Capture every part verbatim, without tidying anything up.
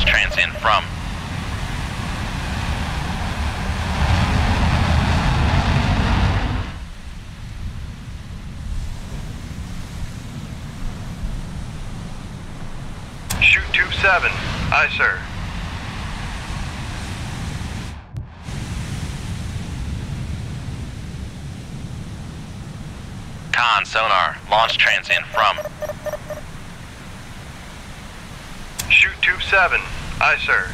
Let's transcend from. Shoot tube seven. Aye, sir. Con, sonar. Launch transcend from. Shoot tube seven. Aye, sir.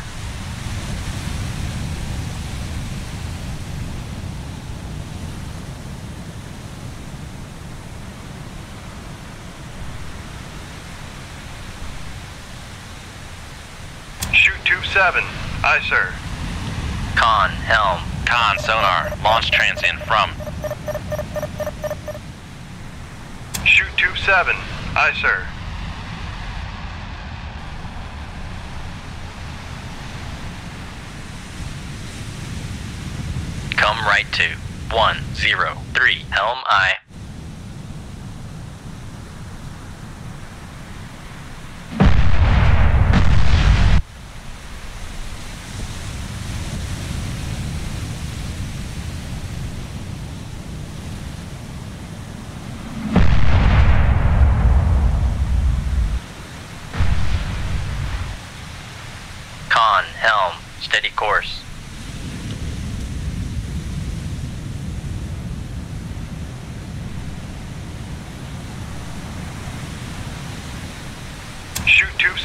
Shoot tube seven. Aye, sir. Con, helm. Con, sonar. Launch transcend from. Shoot tube seven. Aye, sir. Come right to one zero three helm I. Con helm steady course.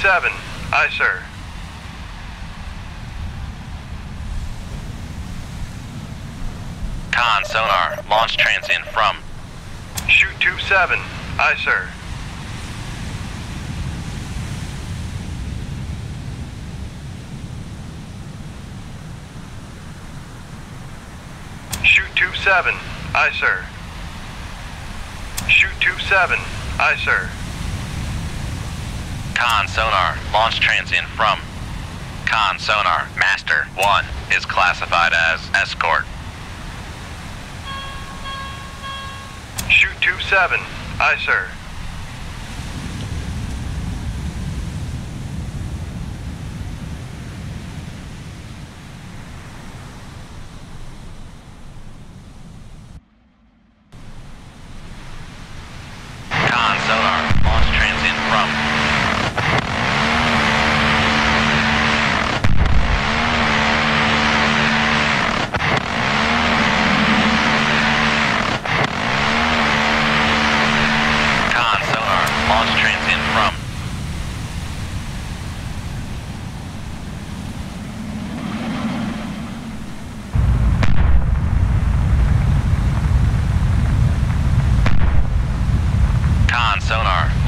Seven, aye, sir. Con, sonar, launch transcend from. Shoot tube seven, aye, sir. Shoot tube seven, aye, sir. Shoot tube seven, aye, sir. Con, sonar, launch transcend from. Con, sonar, master one is classified as escort. Shoot tube seven, aye, sir.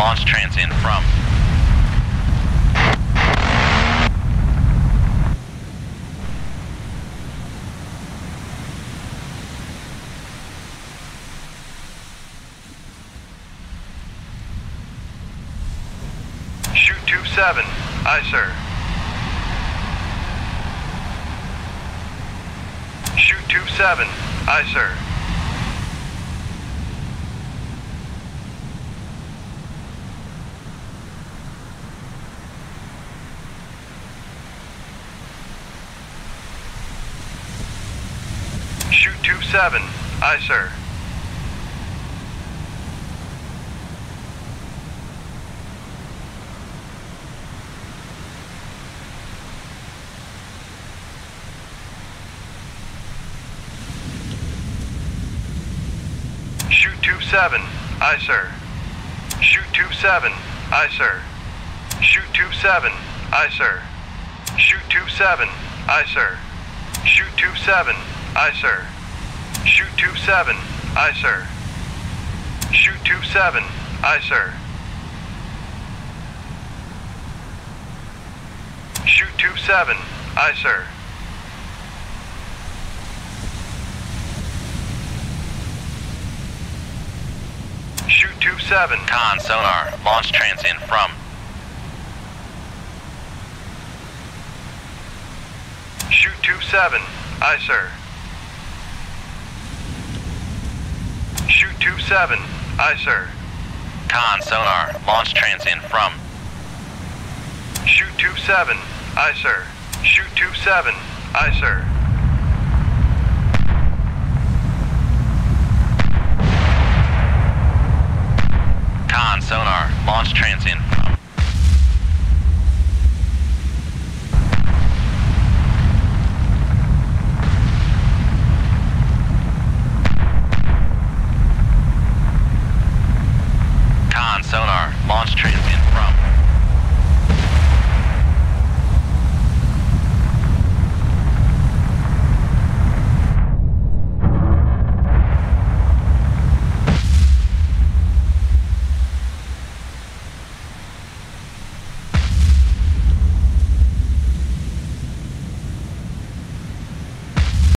Launch transcend from. Shoot tube seven. Aye, sir. Shoot tube seven. Aye, sir. Seven, aye, sir. Shoot tube seven, aye, sir. Shoot tube seven, aye, sir. Shoot tube seven, aye, sir. Shoot tube seven, aye, sir. Shoot tube seven, aye, sir. Shoot tube seven, aye, sir. Shoot tube seven, aye, sir. Shoot tube seven, aye, sir. Shoot tube seven. Con, sonar, launch transcend from. Shoot tube seven, aye, sir. Shoot tube seven, aye, sir. Con, sonar, launch transcend from. Shoot tube seven, Aye, sir. Shoot two seven. Aye, sir. Con, sonar. Launch transient.